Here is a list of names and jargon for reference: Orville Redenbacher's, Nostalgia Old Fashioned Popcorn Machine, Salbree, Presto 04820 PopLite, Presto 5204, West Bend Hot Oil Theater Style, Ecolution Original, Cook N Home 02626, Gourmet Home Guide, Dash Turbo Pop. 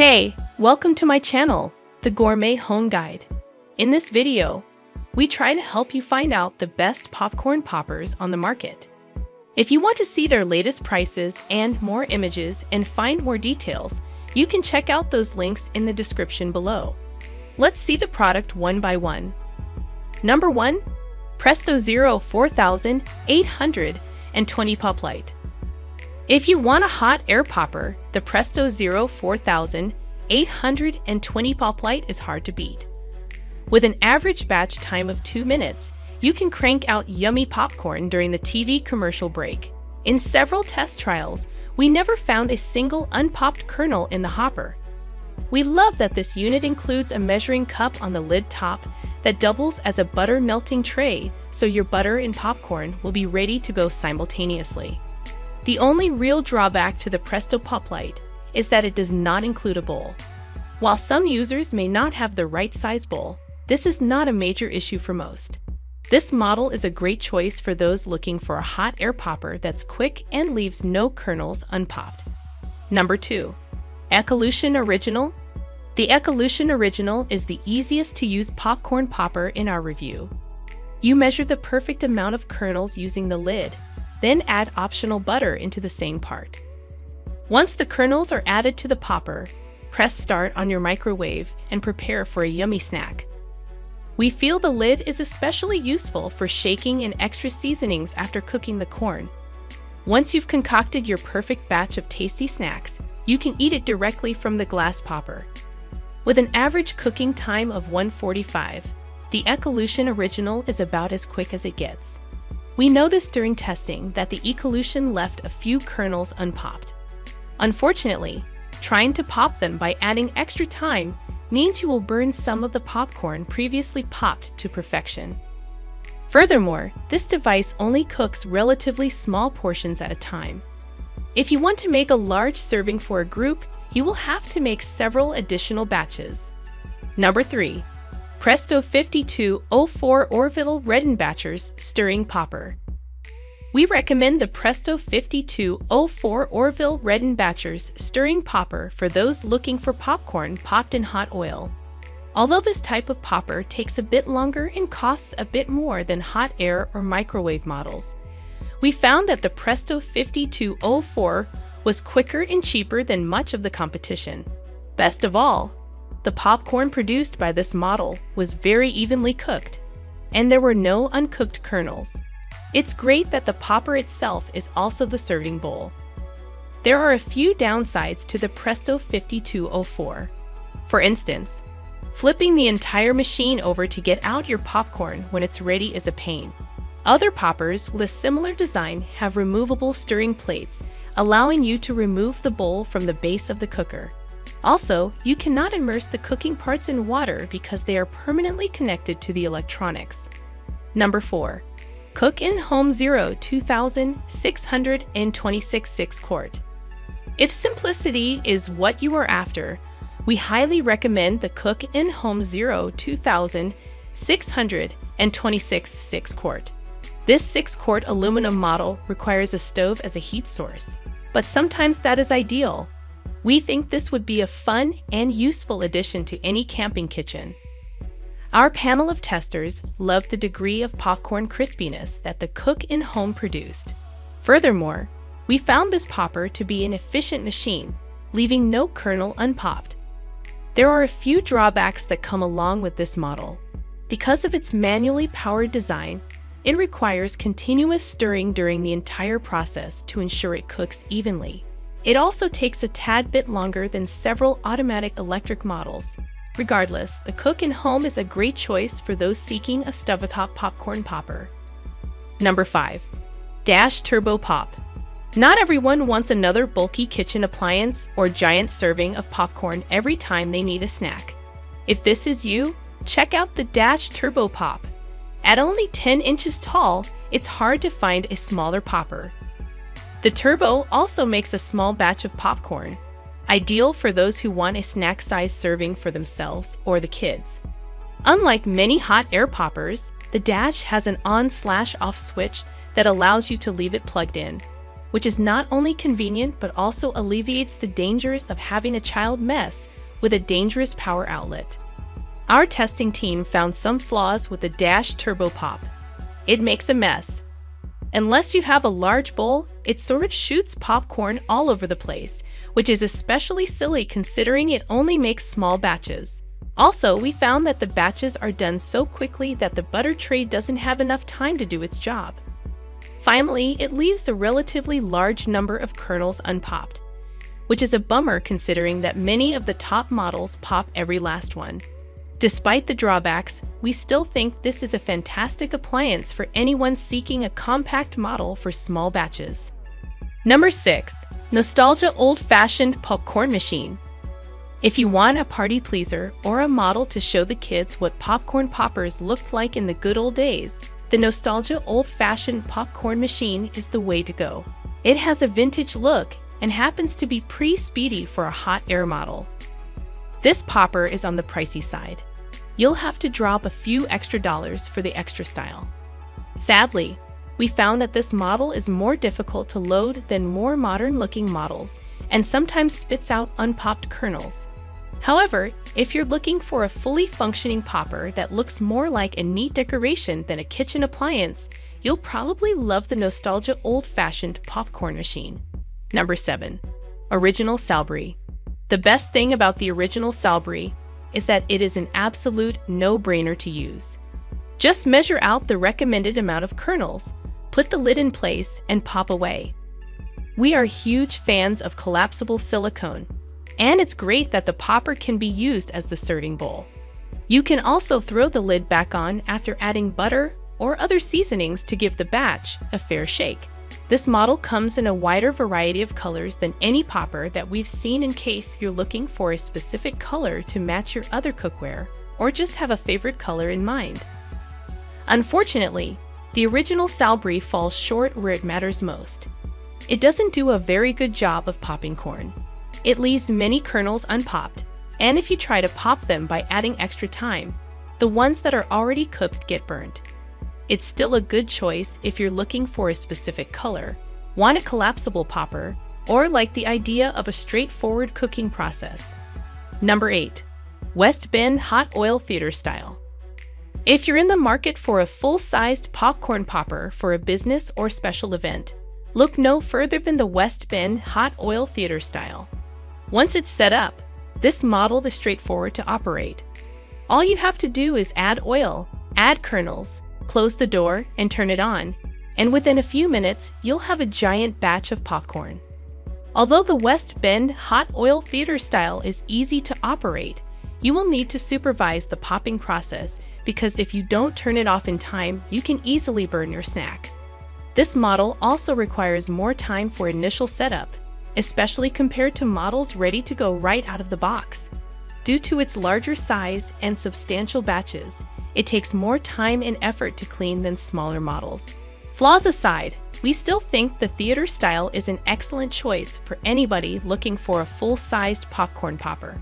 Hey, welcome to my channel, the Gourmet Home Guide. In this video, we try to help you find out the best popcorn poppers on the market. If you want to see their latest prices and more images and find more details, you can check out those links in the description below. Let's see the product one by one. Number 1. Presto 04820 PopLite. If you want a hot air popper, the Presto 04820 PopLite is hard to beat. With an average batch time of 2 minutes, you can crank out yummy popcorn during the TV commercial break. In several test trials, we never found a single unpopped kernel in the hopper. We love that this unit includes a measuring cup on the lid top that doubles as a butter melting tray, so your butter and popcorn will be ready to go simultaneously. The only real drawback to the Presto PopLite is that it does not include a bowl. While some users may not have the right size bowl, this is not a major issue for most. This model is a great choice for those looking for a hot air popper that's quick and leaves no kernels unpopped. Number 2. Ecolution Original. The Ecolution Original is the easiest to use popcorn popper in our review. You measure the perfect amount of kernels using the lid, then add optional butter into the same part. Once the kernels are added to the popper, press start on your microwave and prepare for a yummy snack. We feel the lid is especially useful for shaking and extra seasonings after cooking the corn. Once you've concocted your perfect batch of tasty snacks, you can eat it directly from the glass popper. With an average cooking time of 1:45, the Ecolution Original is about as quick as it gets. We noticed during testing that the Ecolution left a few kernels unpopped. Unfortunately, trying to pop them by adding extra time means you will burn some of the popcorn previously popped to perfection. Furthermore, this device only cooks relatively small portions at a time. If you want to make a large serving for a group, you will have to make several additional batches. Number 3. Presto 5204 Orville Redenbacher's Stirring Popper. We recommend the Presto 5204 Orville Redenbacher's Stirring Popper for those looking for popcorn popped in hot oil. Although this type of popper takes a bit longer and costs a bit more than hot air or microwave models, we found that the Presto 5204 was quicker and cheaper than much of the competition. Best of all, the popcorn produced by this model was very evenly cooked, and there were no uncooked kernels. It's great that the popper itself is also the serving bowl. There are a few downsides to the Presto 5204. For instance, flipping the entire machine over to get out your popcorn when it's ready is a pain. Other poppers with a similar design have removable stirring plates, allowing you to remove the bowl from the base of the cooker. Also, you cannot immerse the cooking parts in water because they are permanently connected to the electronics. Number 4. Cook N Home 02626 6-quart. If simplicity is what you are after, we highly recommend the Cook N Home 02626 6-quart. This 6-quart aluminum model requires a stove as a heat source, but sometimes that is ideal. We think this would be a fun and useful addition to any camping kitchen. Our panel of testers loved the degree of popcorn crispiness that the Cook N Home produced. Furthermore, we found this popper to be an efficient machine, leaving no kernel unpopped. There are a few drawbacks that come along with this model. Because of its manually powered design, it requires continuous stirring during the entire process to ensure it cooks evenly. It also takes a tad bit longer than several automatic electric models. Regardless, the Cook N Home is a great choice for those seeking a stovetop popcorn popper. Number 5. Dash Turbo Pop. Not everyone wants another bulky kitchen appliance or giant serving of popcorn every time they need a snack. If this is you, check out the Dash Turbo Pop. At only 10 inches tall, it's hard to find a smaller popper. The Turbo also makes a small batch of popcorn, ideal for those who want a snack-sized serving for themselves or the kids. Unlike many hot air poppers, the Dash has an on/off switch that allows you to leave it plugged in. which is not only convenient but also alleviates the dangers of having a child mess with a dangerous power outlet. Our testing team found some flaws with the Dash Turbo Pop. It makes a mess. Unless you have a large bowl, it sort of shoots popcorn all over the place, which is especially silly considering it only makes small batches. Also, we found that the batches are done so quickly that the butter tray doesn't have enough time to do its job. Finally, it leaves a relatively large number of kernels unpopped, which is a bummer considering that many of the top models pop every last one. Despite the drawbacks, we still think this is a fantastic appliance for anyone seeking a compact model for small batches. Number 6. Nostalgia Old Fashioned Popcorn Machine. If you want a party pleaser or a model to show the kids what popcorn poppers looked like in the good old days, the Nostalgia Old Fashioned Popcorn Machine is the way to go. It has a vintage look and happens to be pretty speedy for a hot air model. This popper is on the pricey side. You'll have to drop a few extra dollars for the extra style. Sadly, we found that this model is more difficult to load than more modern-looking models and sometimes spits out unpopped kernels. However, if you're looking for a fully functioning popper that looks more like a neat decoration than a kitchen appliance, you'll probably love the Nostalgia Old-Fashioned Popcorn Machine. Number 7. Original Salbree. The best thing about the original Salbree is that it is an absolute no-brainer to use. Just measure out the recommended amount of kernels, put the lid in place, and pop away. We are huge fans of collapsible silicone, and it's great that the popper can be used as the serving bowl. You can also throw the lid back on after adding butter or other seasonings to give the batch a fair shake. This model comes in a wider variety of colors than any popper that we've seen in case you're looking for a specific color to match your other cookware or just have a favorite color in mind. Unfortunately, the original Salbree falls short where it matters most. It doesn't do a very good job of popping corn. It leaves many kernels unpopped, and if you try to pop them by adding extra time, the ones that are already cooked get burnt. It's still a good choice if you're looking for a specific color, want a collapsible popper, or like the idea of a straightforward cooking process. Number 8. West Bend Hot Oil Theater Style. If you're in the market for a full-sized popcorn popper for a business or special event, look no further than the West Bend Hot Oil Theater Style. Once it's set up, this model is straightforward to operate. All you have to do is add oil, add kernels, close the door, and turn it on, and within a few minutes, you'll have a giant batch of popcorn. Although the West Bend Hot Oil Theater Style is easy to operate, you will need to supervise the popping process because if you don't turn it off in time, you can easily burn your snack. This model also requires more time for initial setup, especially compared to models ready to go right out of the box. Due to its larger size and substantial batches, it takes more time and effort to clean than smaller models. Flaws aside, we still think the theater style is an excellent choice for anybody looking for a full-sized popcorn popper.